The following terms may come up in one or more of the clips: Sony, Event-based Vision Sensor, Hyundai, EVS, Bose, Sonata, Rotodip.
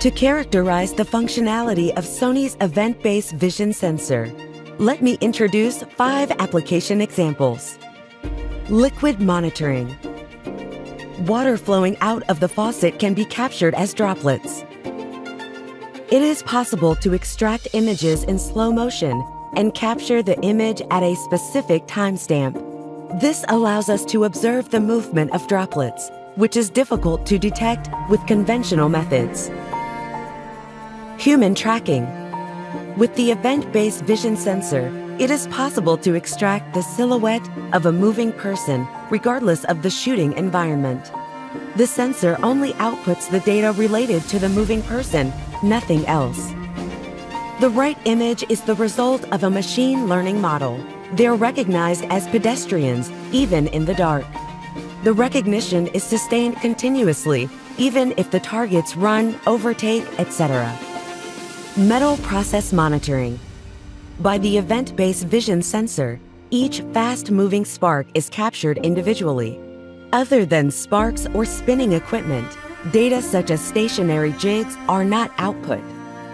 to characterize the functionality of Sony's event-based vision sensor. Let me introduce 5 application examples. Liquid monitoring. Water flowing out of the faucet can be captured as droplets. It is possible to extract images in slow motion and capture the image at a specific timestamp. This allows us to observe the movement of droplets, which is difficult to detect with conventional methods. Human tracking. With the event-based vision sensor, it is possible to extract the silhouette of a moving person regardless of the shooting environment. The sensor only outputs the data related to the moving person, nothing else. The right image is the result of a machine learning model. They're recognized as pedestrians, even in the dark. The recognition is sustained continuously, even if the targets run, overtake, etc. Metal process monitoring. By the event-based vision sensor, each fast-moving spark is captured individually. Other than sparks or spinning equipment, data such as stationary jigs are not output.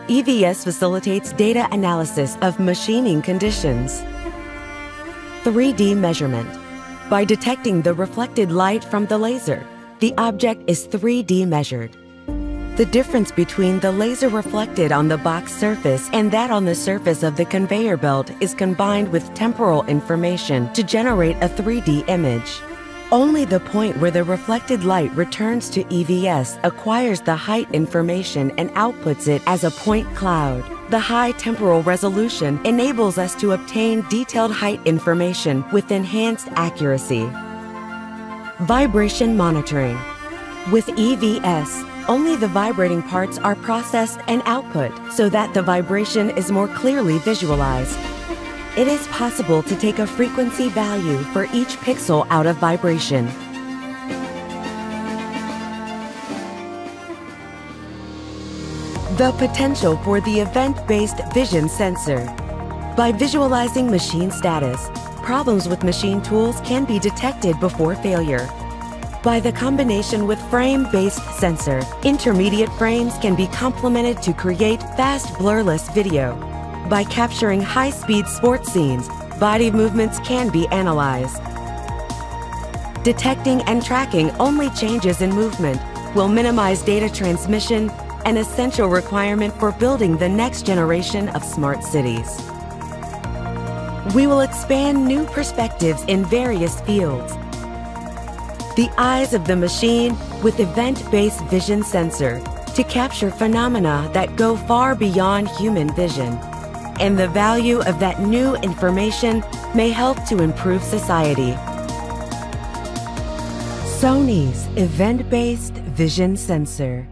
EVS facilitates data analysis of machining conditions. 3D measurement. By detecting the reflected light from the laser, the object is 3D measured. The difference between the laser reflected on the box surface and that on the surface of the conveyor belt is combined with temporal information to generate a 3D image. Only the point where the reflected light returns to EVS acquires the height information and outputs it as a point cloud. The high temporal resolution enables us to obtain detailed height information with enhanced accuracy. Vibration monitoring. With EVS, only the vibrating parts are processed and output so that the vibration is more clearly visualized. It is possible to take a frequency value for each pixel out of vibration. The potential for the event-based vision sensor. By visualizing machine status, problems with machine tools can be detected before failure. By the combination with frame-based sensor, intermediate frames can be complemented to create fast blurless video. By capturing high-speed sports scenes, body movements can be analyzed. Detecting and tracking only changes in movement will minimize data transmission, an essential requirement for building the next generation of smart cities. We will expand new perspectives in various fields. The eyes of the machine with event-based vision sensor to capture phenomena that go far beyond human vision. And the value of that new information may help to improve society. Sony's event-based vision sensor.